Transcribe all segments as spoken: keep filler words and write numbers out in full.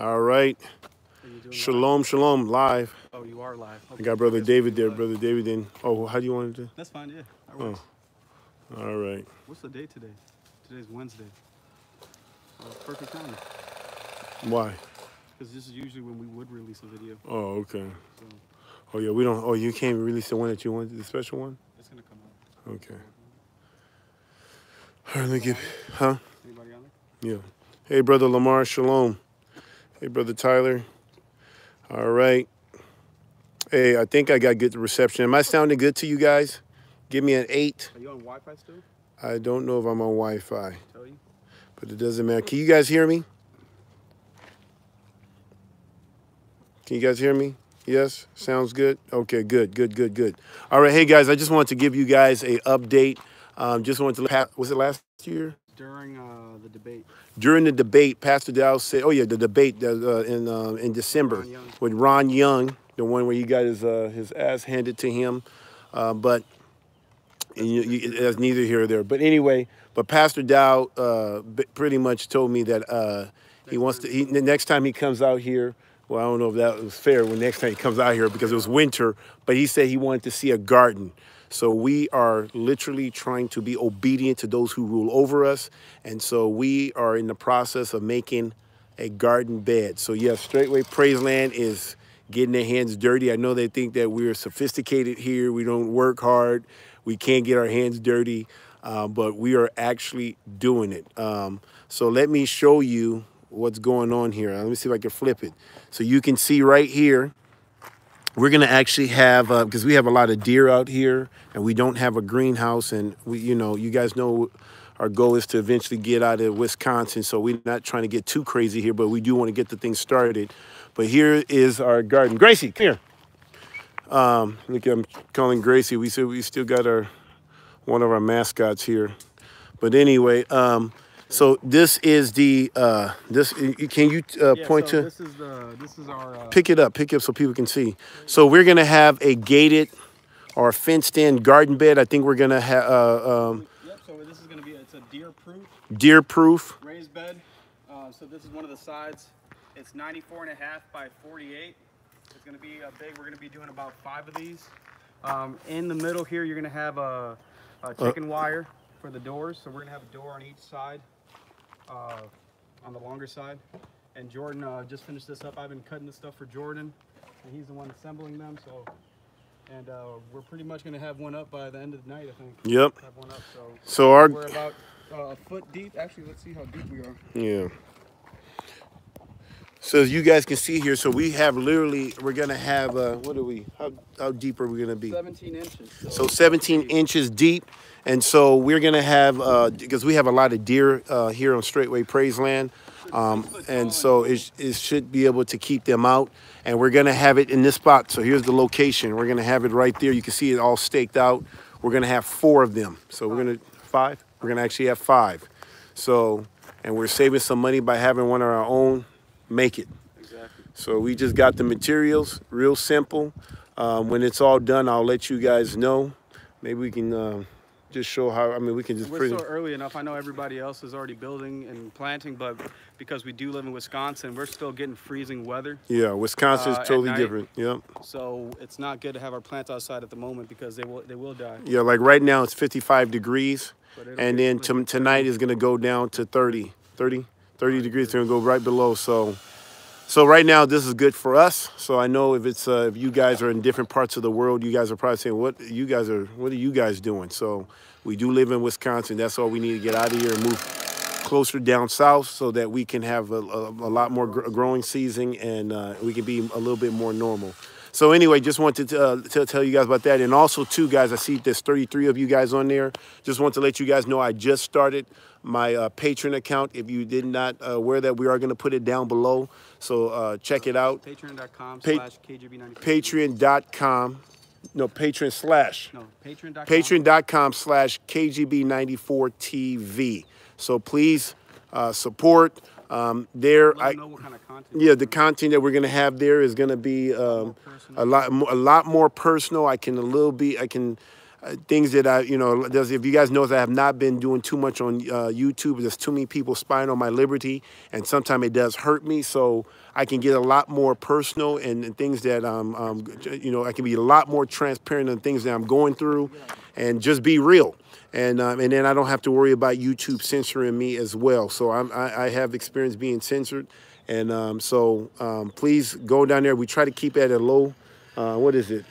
All right. Shalom, live? Shalom, live. Oh, you are live. Okay. I got Brother I David there, live. Brother David in. Oh, how do you want to do? That's fine, yeah. That works. Oh. All right. What's the date today? Today's Wednesday. Oh, it's perfect timing. Why? Because this is usually when we would release a video. Oh, okay. So. Oh, yeah, we don't. Oh, you can't release the one that you wanted, the special one? It's going to come out. Okay. All right, let me get. Huh? Anybody on there? Yeah. Hey, Brother Lamar, shalom. Hey, Brother Tyler. All right. Hey, I think I got good reception. Am I sounding good to you guys? Give me an eight. Are you on Wi-Fi still? I don't know if I'm on Wi-Fi. Tell you. But it doesn't matter. Can you guys hear me? Can you guys hear me? Yes? Sounds good? Okay, good, good, good, good. All right, hey, guys, I just wanted to give you guys an update. Um, just wanted to look at, was it last year? During uh, the debate. During the debate, Pastor Dowell said, oh, yeah, the debate uh, in uh, in December Ron with Ron Young, the one where he got his, uh, his ass handed to him. Uh, but and you, you, that's neither here or there. But anyway, but Pastor Dowell uh, pretty much told me that uh, he wants to, he, the next time he comes out here, well, I don't know if that was fair when next time he comes out here because it was winter, but he said he wanted to see a garden. So we are literally trying to be obedient to those who rule over us. And so we are in the process of making a garden bed. So, yes, Straitway Praise Land is getting their hands dirty. I know they think that we're sophisticated here. We don't work hard. We can't get our hands dirty. Uh, but we are actually doing it. Um, so let me show you what's going on here. Let me see if I can flip it. So you can see right here. We're going to actually have, because uh, we have a lot of deer out here and we don't have a greenhouse. And, we, you know, you guys know our goal is to eventually get out of Wisconsin. So we're not trying to get too crazy here, but we do want to get the thing started. But here is our garden. Gracie, come here. Um, look, I'm calling Gracie. We said we still got our one of our mascots here. But anyway, um, so this is the, uh, this, can you uh, yeah, point so to, this is, the, this is our, uh, pick it up, pick it up so people can see. So we're going to have a gated or fenced in garden bed. I think we're going to have, uh, um, yep, so this is going to be, it's a deer proof, deer proof raised bed. Uh, so this is one of the sides. It's ninety-four and a half by forty-eight. It's going to be a big, we're going to be doing about five of these. Um, in the middle here, you're going to have a, a chicken uh, wire for the doors. So we're going to have a door on each side. Uh, on the longer side, and Jordan uh, just finished this up. I've been cutting this stuff for Jordan, and he's the one assembling them. So, and uh, we're pretty much going to have one up by the end of the night, I think. Yep. Have one up, so, so our we're about uh, a foot deep. Actually, let's see how deep we are. Yeah. So as you guys can see here, so we have literally, we're going to have, uh, what are we, how, how deep are we going to be? seventeen inches. So, so seventeen inches deep. And so we're going to have, uh, because we have a lot of deer uh, here on Straitway Praise Land. Um, and so it, it should be able to keep them out. And we're going to have it in this spot. So here's the location. We're going to have it right there. You can see it all staked out. We're going to have four of them. So we're going to, five? We're going to actually have five. So, and we're saving some money by having one of our own. Make it. Exactly. So we just got the materials, real simple. Um, when it's all done, I'll let you guys know. Maybe we can uh, just show how, I mean, we can just. We're so early enough. I know everybody else is already building and planting, but because we do live in Wisconsin, we're still getting freezing weather. Yeah, Wisconsin's uh, totally different. Yep. So it's not good to have our plants outside at the moment because they will they will die. Yeah, like right now it's fifty-five degrees, and then to, tonight is going to go down to thirty, thirty? thirty degrees, they're gonna go right below. So, so right now this is good for us. So I know if it's uh, if you guys are in different parts of the world, you guys are probably saying, "What you guys are? What are you guys doing?" So we do live in Wisconsin. That's all we need to get out of here and move closer down south, so that we can have a, a, a lot more gr growing season and uh, we can be a little bit more normal. So anyway, just wanted to, uh, to tell you guys about that. And also, too, guys, I see there's thirty-three of you guys on there. Just want to let you guys know I just started my uh, Patreon account. If you did not uh, aware that, we are going to put it down below. So uh, check it out. Patreon dot com pa slash K G B ninety-four T V. Patreon dot com. No, Patreon slash. No, Patreon dot com. Patreon dot com slash K G B ninety-four T V. So please uh, support. Um, there, I, know what kind of content yeah, the content that we're going to have there is going to be um, a lot, a lot more personal. I can a little be, I can, things that I, you know, there's, if you guys know, I have not been doing too much on uh, YouTube. There's too many people spying on my liberty, and sometimes it does hurt me. So I can get a lot more personal and, and things that, um, um, you know, I can be a lot more transparent on things that I'm going through and just be real. And, um, and then I don't have to worry about YouTube censoring me as well. So I'm, I, I have experience being censored. And um, so um, please go down there. We try to keep at a low, uh, what is it?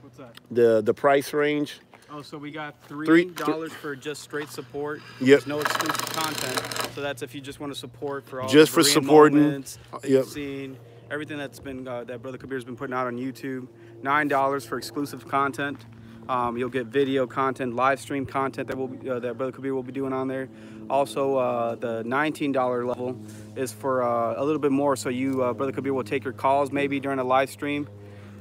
What's that? The, the price range. Oh, so we got three dollars three, th for just straight support. Yep. There's no exclusive content. So that's if you just want to support for all just the for supporting moments, yep. Scene, everything that's been, uh, that Brother Kabir's been putting out on YouTube. nine dollars for exclusive content. Um, you'll get video content, live stream content that we'll, uh, that Brother Kabir will be doing on there. Also, uh, the nineteen dollar level is for uh, a little bit more. So you, uh, Brother Kabir will take your calls maybe during a live stream.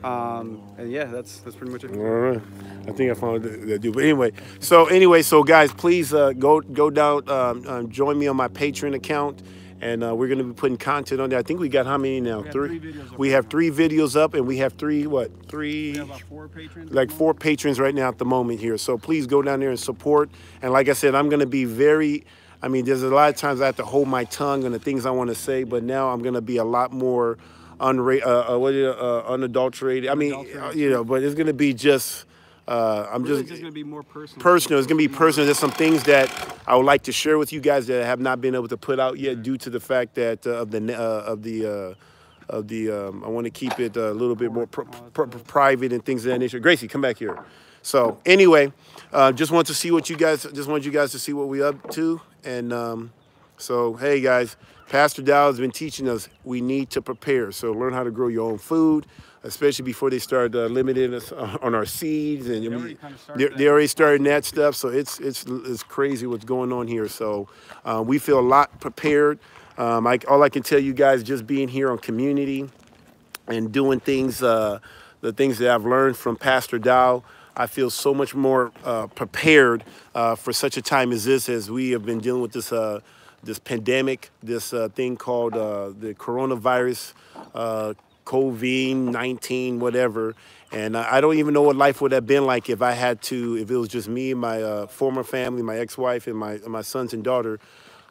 Um, and yeah, that's that's pretty much it. All right. I think I found that dude. But anyway, so anyway, so guys, please uh, go go down, um, um, join me on my Patreon account. And uh, we're going to be putting content on there. I think we got how many now? We three. three videos we have now. three videos up, and we have three, what? Three. We have about four patrons. Like four patrons right now at the moment here. So please go down there and support. And like I said, I'm going to be very, I mean, there's a lot of times I have to hold my tongue on the things I want to say, but now I'm going to be a lot more unra uh, uh, what is it, uh, unadulterated. I mean, uh, you know, but it's going to be just... Uh, I'm really just, just going to be more personal. Personal. It's going to be personal. There's some things that I would like to share with you guys that I have not been able to put out yet, due to the fact that uh, of the uh, of the uh, of the um, I want to keep it a little bit more pr pr pr private and things of that nature. Gracie, come back here. So anyway, uh, just want to see what you guys. Just wanted you guys to see what we up to. And um, so hey guys, Pastor Dowell has been teaching us we need to prepare. So learn how to grow your own food, especially before they started uh, limiting us on our seeds, and they already, kind of they're, they're already starting that stuff. So it's it's it's crazy what's going on here. So uh, we feel a lot prepared. Um, I, all I can tell you guys, just being here on community and doing things, uh, the things that I've learned from Pastor Dowell, I feel so much more uh, prepared uh, for such a time as this, as we have been dealing with this uh, this pandemic, this uh, thing called uh, the coronavirus. Uh, COVID nineteen, whatever. And I don't even know what life would have been like if I had to, if it was just me, my uh, former family, my ex-wife, and my, my sons and daughter,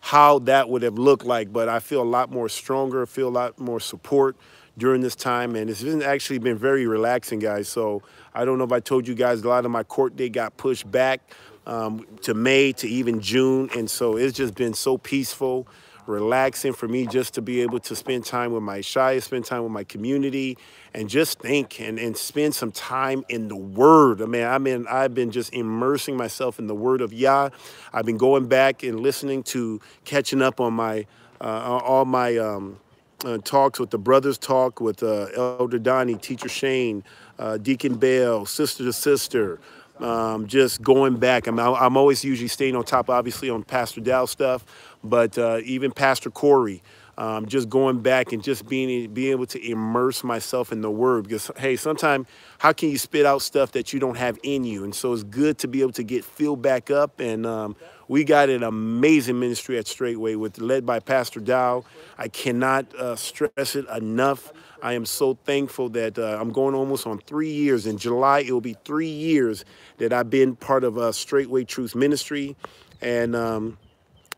how that would have looked like. But I feel a lot more stronger, feel a lot more support during this time. And it's been actually been very relaxing, guys. So I don't know if I told you guys, a lot of my court date got pushed back um, to May, to even June. And so it's just been so peaceful, relaxing for me, just to be able to spend time with my Shia, spend time with my community, and just think and, and spend some time in the Word. I mean, I mean, I've been just immersing myself in the Word of Yah. I've been going back and listening to, catching up on my, uh, all my um, uh, talks with the brothers talk with uh, Elder Donnie, Teacher Shane, uh, Deacon Bale, Sister to Sister. Um, just going back. I mean, I'm always usually staying on top, obviously, on Pastor Dow stuff, but uh, even Pastor Corey, um, just going back and just being, being able to immerse myself in the Word. Because, hey, sometimes how can you spit out stuff that you don't have in you? And so it's good to be able to get filled back up. And um, we got an amazing ministry at Straitway, with, led by Pastor Dow. I cannot uh, stress it enough. I am so thankful that uh, I'm going almost on three years. In July, it will be three years that I've been part of uh, Straitway Truth Ministry. And um,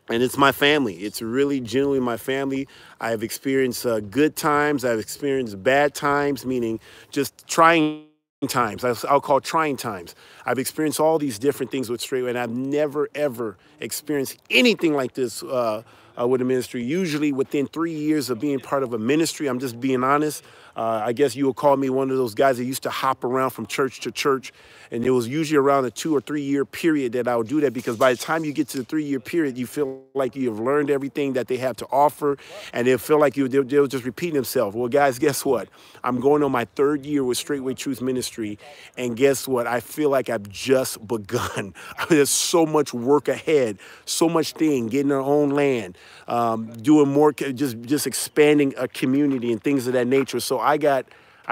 and it's my family. It's really genuinely my family. I have experienced uh, good times. I've experienced bad times, meaning just trying times. I'll call trying times. I've experienced all these different things with Straitway, and I've never, ever experienced anything like this uh Uh, with a ministry. Usually within three years of being part of a ministry, I'm just being honest, uh, I guess you will call me one of those guys that used to hop around from church to church, and it was usually around a two or three year period that I would do that, because by the time you get to the three year period, you feel like you have learned everything that they have to offer, and they'll feel like you, they'll, they'll just repeat themselves. Well, guys, guess what? I'm going on my third year with Straitway Truth Ministry, and guess what? I feel like I've just begun. There's so much work ahead, so much thing, getting our own land, Um, doing more, just just expanding a community and things of that nature. So I got,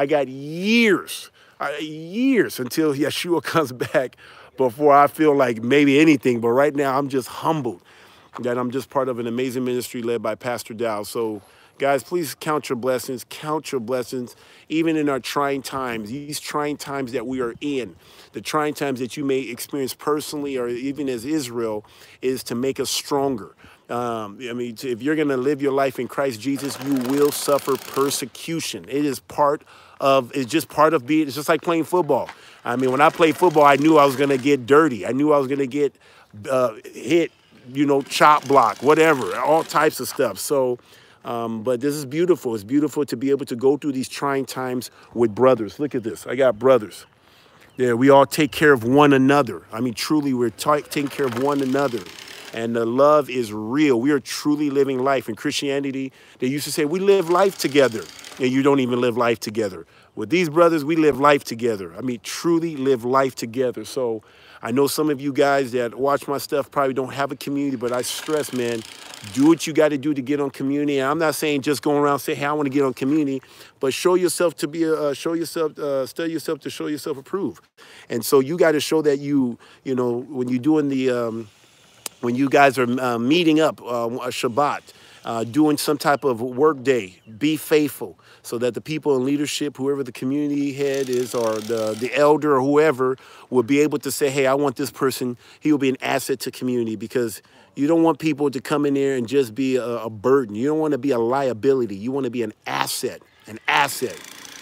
I got years, uh, years until Yeshua comes back before I feel like maybe anything. But right now, I'm just humbled that I'm just part of an amazing ministry led by Pastor Dow. So Guys, please count your blessings. Count your blessings, even in our trying times, these trying times that we are in, the trying times that you may experience personally or even as Israel, is to make us stronger. Um, I mean, if you're going to live your life in Christ Jesus, you will suffer persecution. It is part of, it's just part of being, it's just like playing football. I mean, when I played football, I knew I was going to get dirty. I knew I was going to get uh, hit, you know, chop block, whatever, all types of stuff. So, um, but this is beautiful. It's beautiful to be able to go through these trying times with brothers. Look at this. I got brothers. Yeah, we all take care of one another. I mean, truly, we're ta taking care of one another. And the love is real. We are truly living life. In Christianity, they used to say, we live life together. And you don't even live life together. With these brothers, we live life together. I mean, truly live life together. So I know some of you guys that watch my stuff probably don't have a community, but I stress, man, do what you got to do to get on community. And I'm not saying just going around say, hey, I want to get on community, but show yourself to be, a, uh, show yourself, uh, study yourself to show yourself approved. And so you got to show that you, you know, when you're doing the, um, when you guys are uh, meeting up, uh, Shabbat, uh, doing some type of work day, be faithful so that the people in leadership, whoever the community head is or the, the elder or whoever, will be able to say, hey, I want this person. He will be an asset to community, because you don't want people to come in there and just be a, a burden. You don't want to be a liability. You want to be an asset, an asset.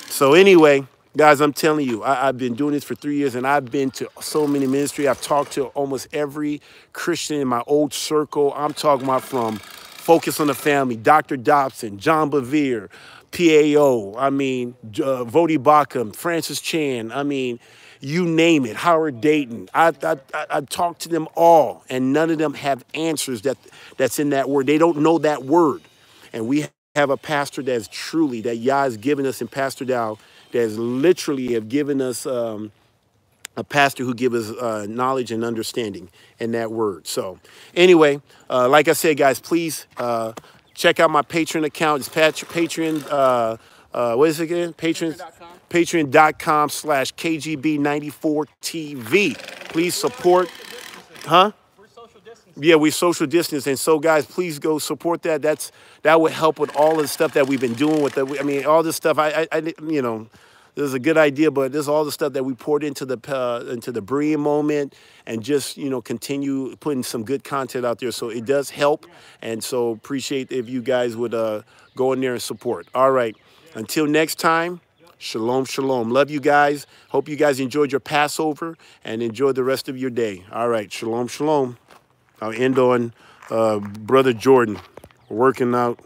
So anyway, guys, I'm telling you, I, I've been doing this for three years and I've been to so many ministries. I've talked to almost every Christian in my old circle. I'm talking about from Focus on the Family, Doctor Dobson, John Bevere, P A O, I mean, uh, Voddie Bauckham, Francis Chan, I mean, you name it, Howard Dayton. I, I, I, I talked to them all, and none of them have answers that, that's in that word. They don't know that word. And we have a pastor that's truly, that Yah has given us in Pastor Dowell, that literally have given us um, a pastor who gives us uh, knowledge and understanding in that word. So anyway, uh, like I said, guys, please uh, check out my Patreon account. It's pat Patreon, uh, uh, what is it again? Patreon, Patreon.com slash K G B ninety-four T V. Please support, huh? Yeah, we social distance. And so, guys, please go support that. That's that would help with all of the stuff that we've been doing with that. I mean, all this stuff, I, I, I you know, this is a good idea, but this is all the stuff that we poured into the uh, into the Berean moment, and just, you know, continue putting some good content out there. So it does help. And so appreciate if you guys would uh, go in there and support. All right. Until next time. Shalom, shalom. Love you guys. Hope you guys enjoyed your Passover and enjoy the rest of your day. All right. Shalom, shalom. I'll end on uh, Brother Jordan working out,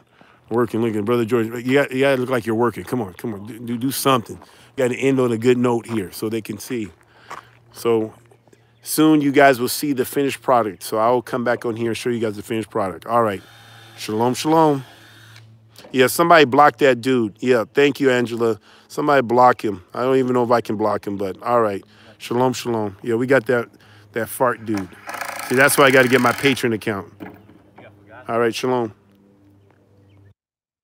working. Look at Brother Jordan. You got, you got to look like you're working. Come on, come on, do, do, do something. Got to end on a good note here so they can see. So soon you guys will see the finished product. So I will come back on here and show you guys the finished product. All right. Shalom, shalom. Yeah, somebody blocked that dude. Yeah, thank you, Angela. Somebody block him. I don't even know if I can block him, but all right. Shalom, shalom. Yeah, we got that, that fart dude. See, that's why I got to get my Patreon account. All right, shalom.